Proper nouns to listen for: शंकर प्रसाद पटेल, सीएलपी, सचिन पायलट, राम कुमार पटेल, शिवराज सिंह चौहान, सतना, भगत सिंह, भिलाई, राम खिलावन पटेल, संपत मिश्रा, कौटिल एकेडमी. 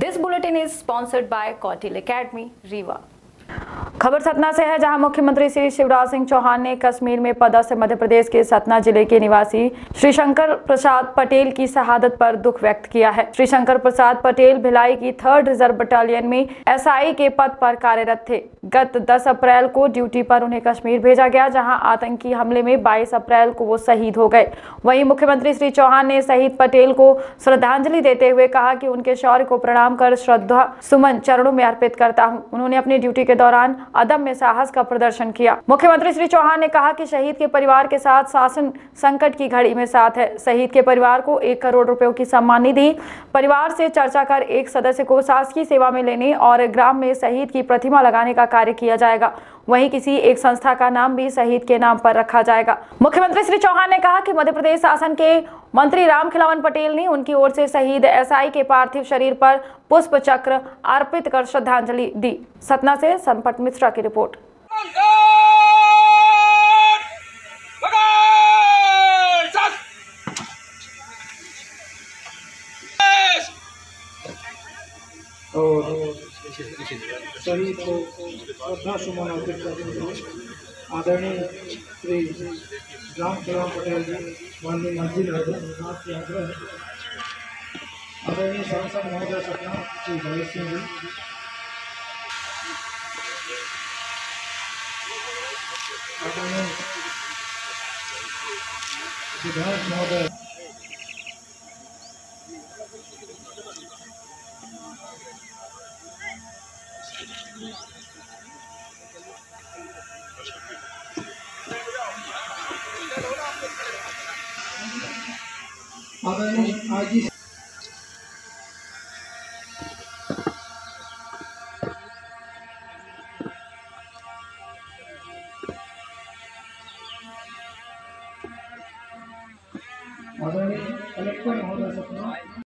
This bulletin is sponsored by कौटिल एकेडमी Rewa. खबर सतना से है, जहां मुख्यमंत्री श्री शिवराज सिंह चौहान ने कश्मीर में पदस्थ मध्य प्रदेश के सतना जिले के निवासी श्री शंकर प्रसाद पटेल की शहादत पर दुख व्यक्त किया है। श्री शंकर प्रसाद पटेल भिलाई की 3rd रिजर्व बटालियन में एसआई के पद पर कार्यरत थे। गत 10 अप्रैल को ड्यूटी पर उन्हें कश्मीर भेजा गया, जहाँ आतंकी हमले में 22 अप्रैल को वो शहीद हो गए। वही मुख्यमंत्री श्री चौहान ने शहीद पटेल को श्रद्धांजलि देते हुए कहा कि उनके शौर्य को प्रणाम कर श्रद्धा सुमन चरणों में अर्पित करता हूँ। उन्होंने अपनी ड्यूटी के दौरान अदम्य साहस का प्रदर्शन किया। मुख्यमंत्री श्री चौहान ने कहा कि शहीद के परिवार के साथ शासन संकट की घड़ी में साथ है। शहीद के परिवार को 1 करोड़ रुपयों की सम्मान निधि, परिवार से चर्चा कर एक सदस्य को शासकीय सेवा में लेने और ग्राम में शहीद की प्रतिमा लगाने का कार्य किया जाएगा। वहीं किसी एक संस्था का नाम भी शहीद के नाम पर रखा जाएगा। मुख्यमंत्री श्री चौहान ने कहा कि मध्य प्रदेश शासन के मंत्री राम खिलावन पटेल ने उनकी ओर से शहीद एसआई के पार्थिव शरीर पर पुष्प चक्र अर्पित कर श्रद्धांजलि दी। सतना से संपत मिश्रा की रिपोर्ट। शरीर को श्रद्धासुमन अर्पित करते हुए आदरणीय श्री राम कुमार पटेल जी माननीय मंत्री राजनाथ की आग्रह है, आदरणीय सांसद महोदय सतना श्री भगत सिंह जी, आदरणीय सिद्धार्थ महोदय, आदरणीय आजीश महोदय सतना